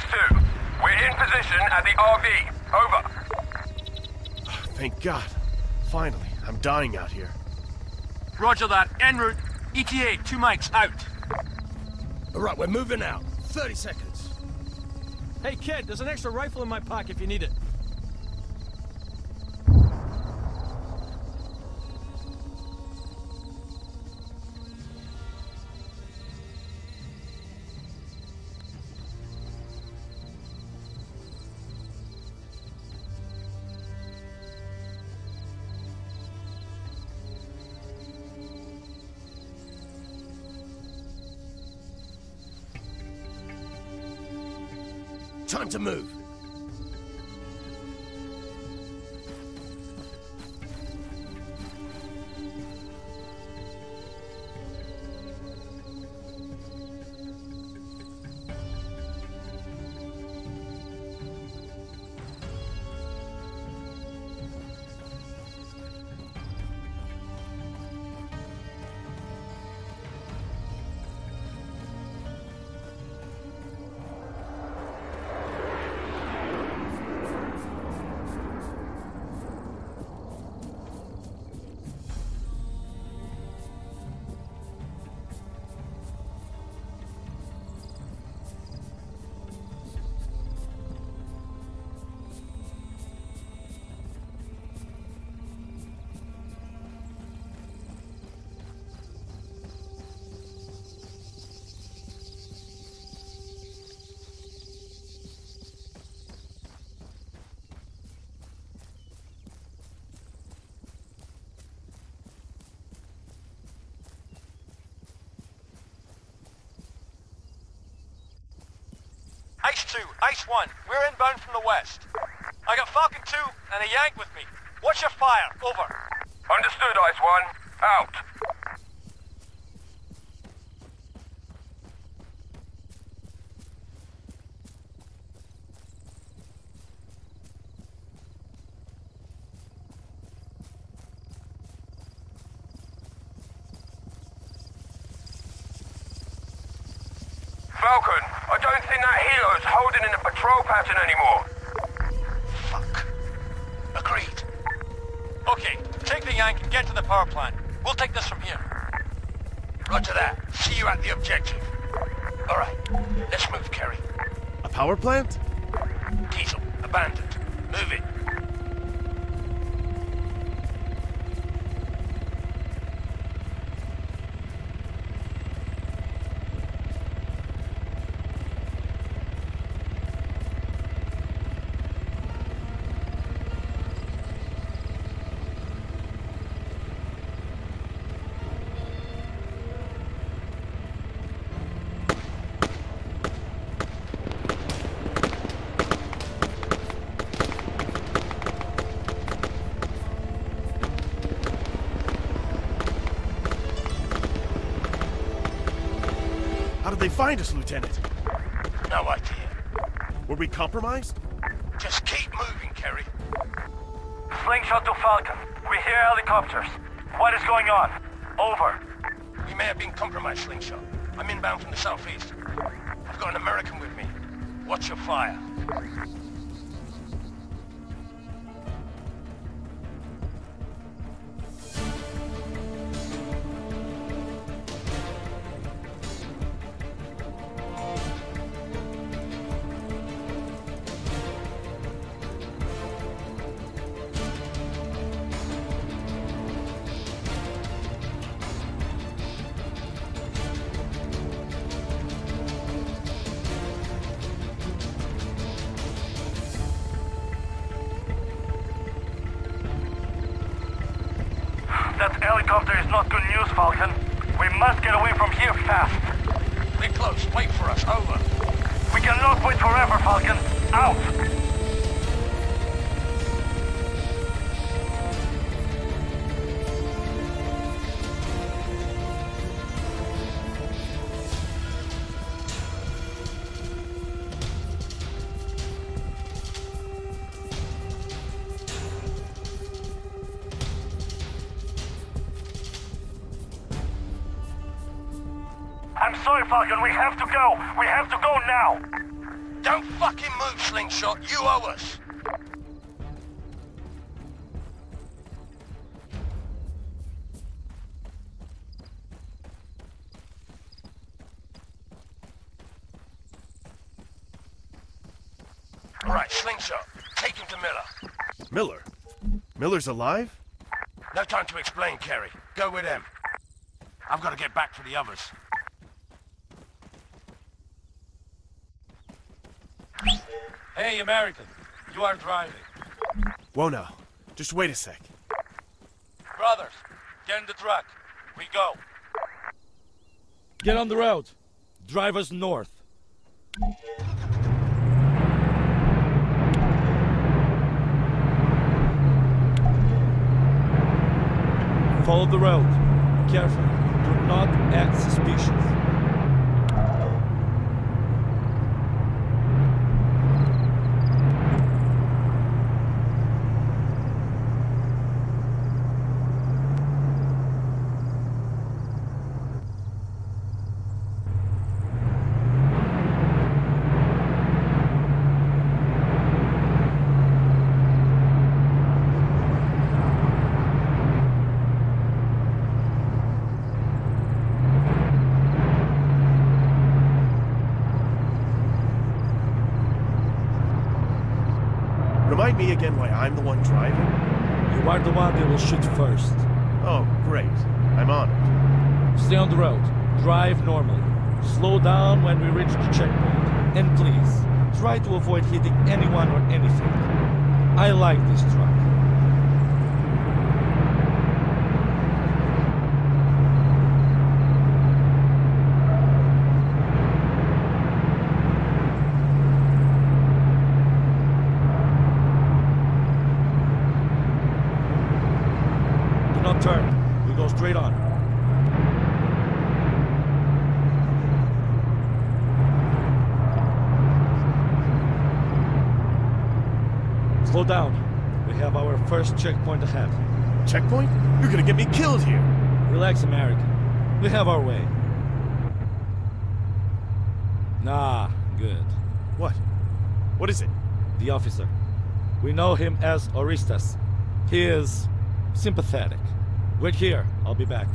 X2. We're in position at the RV. Over. Oh, thank God. Finally. I'm dying out here. Roger that. En route. ETA, 2 mics, out. All right, we're moving out. 30 seconds. Hey, kid, there's an extra rifle in my pocket if you need it. Time to move. Ace 2, Ace 1, we're inbound from the west. I got Falcon 2 and a Yank with me. Watch your fire, over. Understood, Ace 1. Out. Falcon, I don't think that helo's holding in a patrol pattern anymore. Fuck. Agreed. Okay, take the Yank and get to the power plant. We'll take this from here. Roger that. See you at the objective. Alright, let's move, Kerry. A power plant? Diesel, abandoned. Move it. They find us, Lieutenant. No idea. Were we compromised? Just keep moving, Kerry. Slingshot to Falcon. We hear helicopters. What is going on? Over. We may have been compromised, Slingshot. I'm inbound from the southeast. I've got an American with me. Watch your fire. That helicopter is not good news, Falcon. We must get away from here fast. We're close. Wait for us. Over. We cannot wait forever, Falcon. Out! I'm sorry, Falcon, we have to go! We have to go now! Don't fucking move, Slingshot. You owe us. All right, Slingshot. Take him to Miller. Miller? Miller's alive? No time to explain, Kerry. Go with him. I've got to get back for the others. Hey, American. You are driving. Whoa, now. Just wait a sec. Brothers, get in the truck. We go. Get on the road. Drive us north. Follow the road. Carefully. Do not act suspicious. Remind me again why I'm the one driving? You are the one that will shoot first. Oh, great. I'm honored. Stay on the road. Drive normally. Slow down when we reach the checkpoint. And please, try to avoid hitting anyone or anything. I like this truck. Turn. We go straight on. Slow down. We have our first checkpoint ahead. Checkpoint? You're gonna get me killed here. Relax, American. We have our way. Nah, good. What? What is it? The officer. We know him as Aristeas. He is sympathetic. Wait here. I'll be back.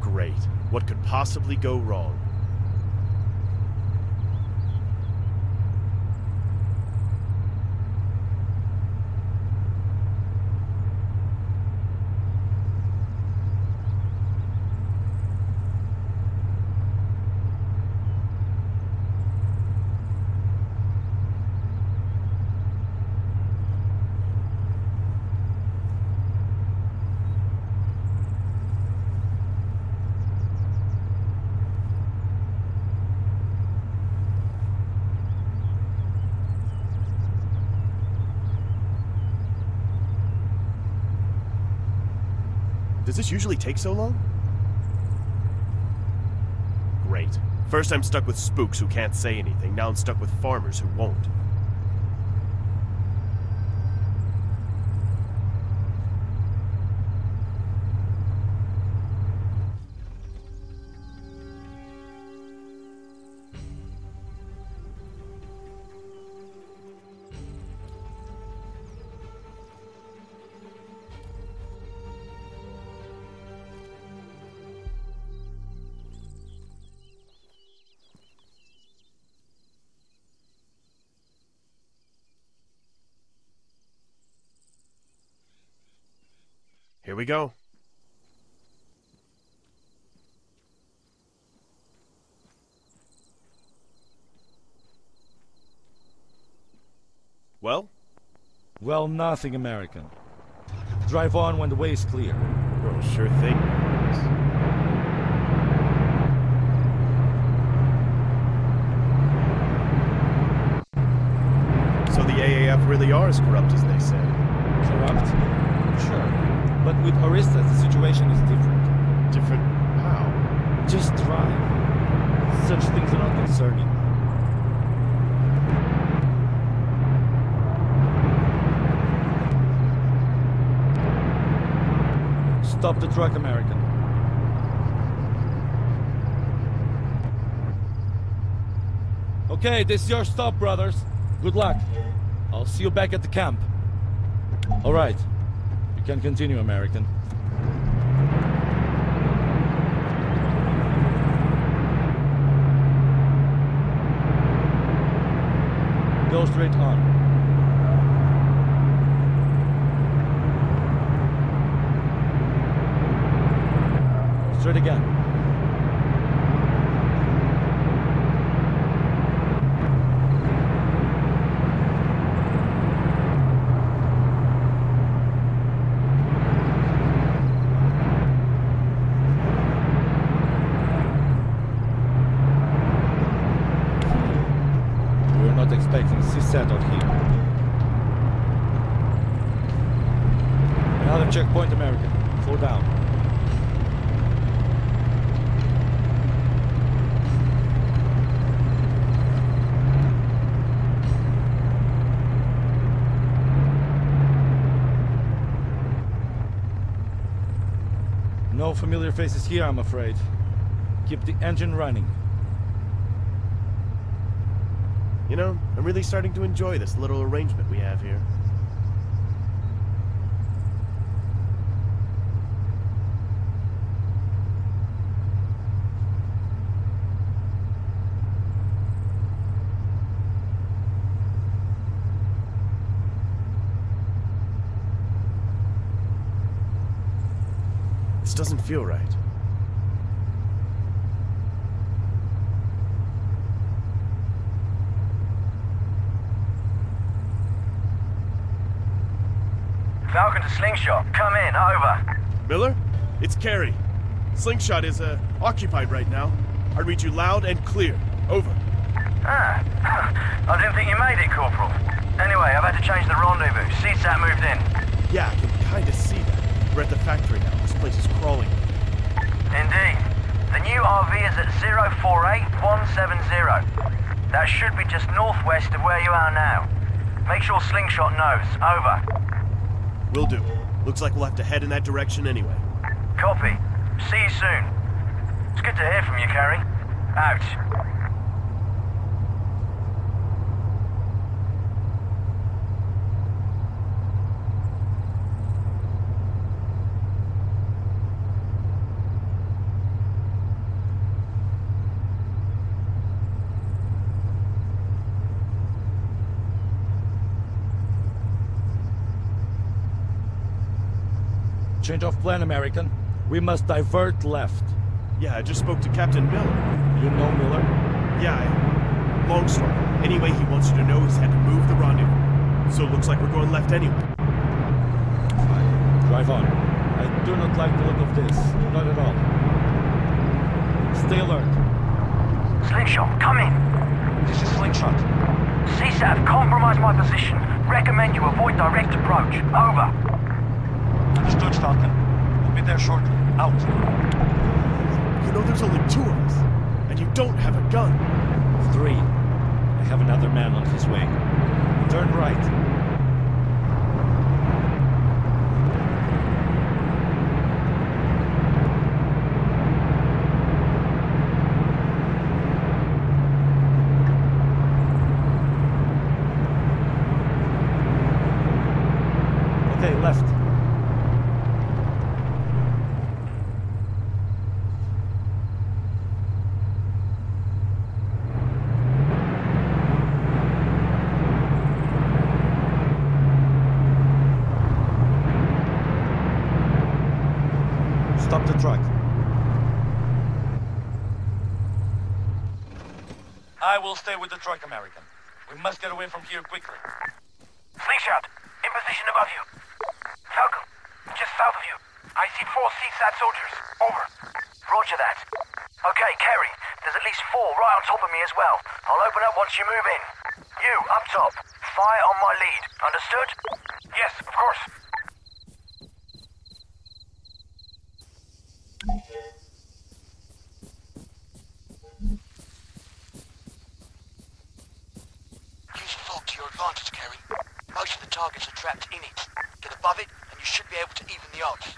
Great. What could possibly go wrong? Does this usually take so long? Great. First I'm stuck with spooks who can't say anything. Now I'm stuck with farmers who won't. Here we go. Well? Well, nothing, American. Drive on when the way is clear. Well, sure thing. So the AAF really are as corrupt as they say. Corrupt? Sure. But with Aristeas, the situation is different. Different how? Just drive. Such things are not concerning. Stop the truck, American. Okay, this is your stop, brothers. Good luck. I'll see you back at the camp. All right. You can continue, American. Go straight on. Straight again. We're not expecting CSAT out here. Another checkpoint, American. Slow down. No familiar faces here, I'm afraid. Keep the engine running. You know, I'm really starting to enjoy this little arrangement we have here. This doesn't feel right. Falcon to Slingshot. Come in, over. Miller? It's Carey. Slingshot is, occupied right now. I read you loud and clear. Over. Ah. I didn't think you made it, Corporal. Anyway, I've had to change the rendezvous. CSAT moved in. Yeah, I can kinda see that. We're at the factory now. Place is crawling. Indeed. The new RV is at 048170. That should be just northwest of where you are now. Make sure Slingshot knows. Over. Will do. Looks like we'll have to head in that direction anyway. Copy. See you soon. It's good to hear from you, Carey. Out. Change of plan, American. We must divert left. Yeah, I just spoke to Captain Miller. You know Miller? Yeah, long story. Anyway, he wants you to know he's had to move the rendezvous. So it looks like we're going left anyway. Fine. Drive on. I do not like the look of this. Not at all. Stay alert. Slingshot, come in. This is Slingshot. CSAT, compromise my position. Recommend you avoid direct approach. Over. Understood, Falcon. We'll be there shortly. Out. You know, there's only two of us, and you don't have a gun. Three. I have another man on his way. Turn right. Stop the truck. I will stay with the truck, American. We must get away from here quickly. Slingshot, in position above you. Falcon, just south of you. I see 4 CSAT soldiers. Over. Roger that. Okay, Carey, there's at least 4 right on top of me as well. I'll open up once you move in. You, up top. Fire on my lead. Understood? Yes, of course. Targets are trapped in it. Get above it, and you should be able to even the odds.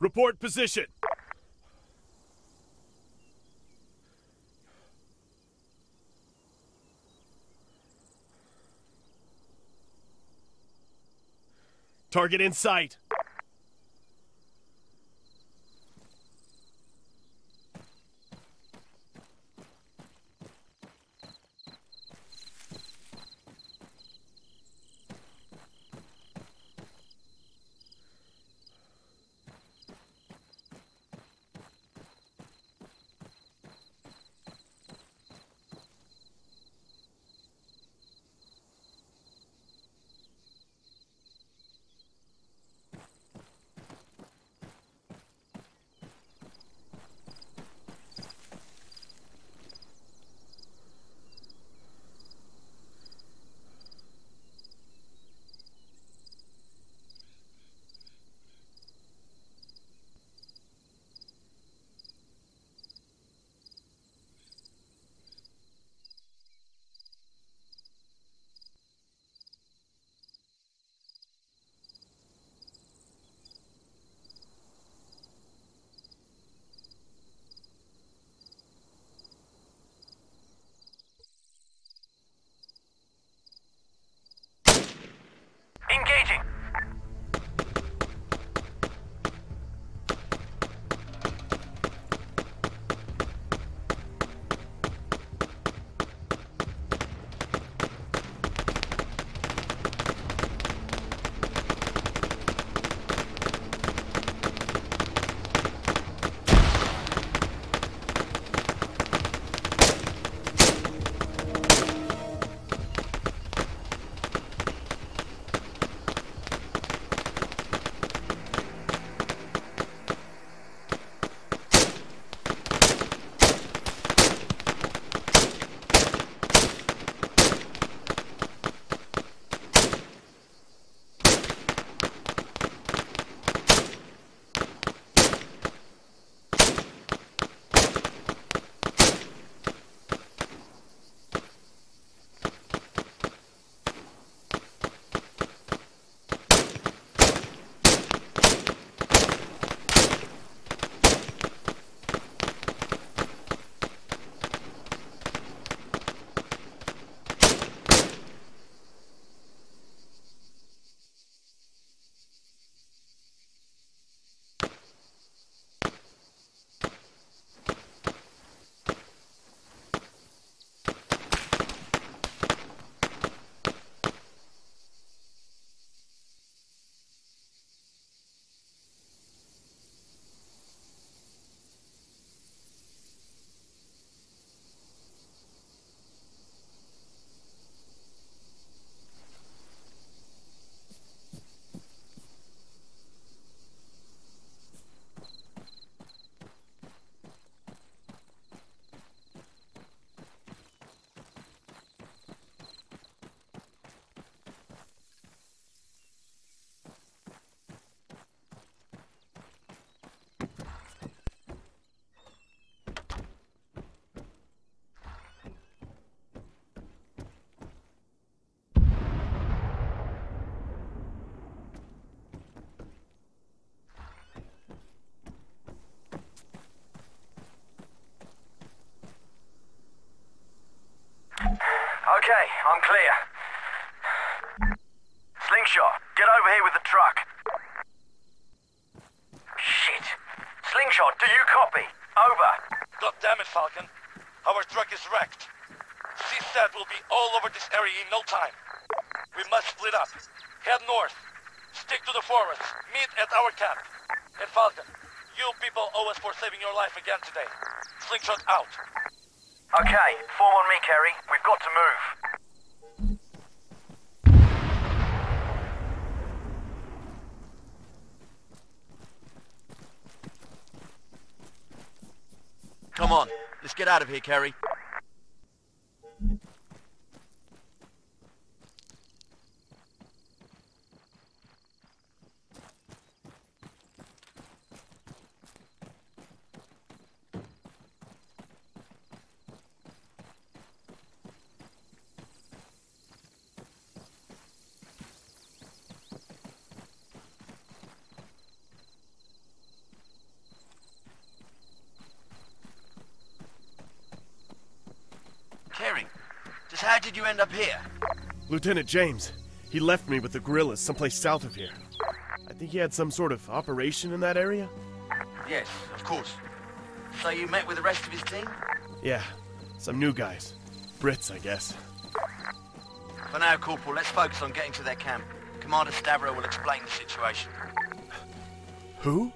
Report position. Target in sight. Okay, I'm clear. Slingshot, get over here with the truck. Shit. Slingshot, do you copy? Over. God damn it, Falcon. Our truck is wrecked. CSAT will be all over this area in no time. We must split up. Head north. Stick to the forests. Meet at our camp. And Falcon, you people owe us for saving your life again today. Slingshot out. Okay, form on me, Kerry. We've got to move. Come on, let's get out of here, Kerry. How did you end up here? Lieutenant James. He left me with the guerrillas someplace south of here. I think he had some sort of operation in that area? Yes, of course. So you met with the rest of his team? Yeah, some new guys. Brits, I guess. For now, Corporal, let's focus on getting to their camp. Commander Stavro will explain the situation. Who?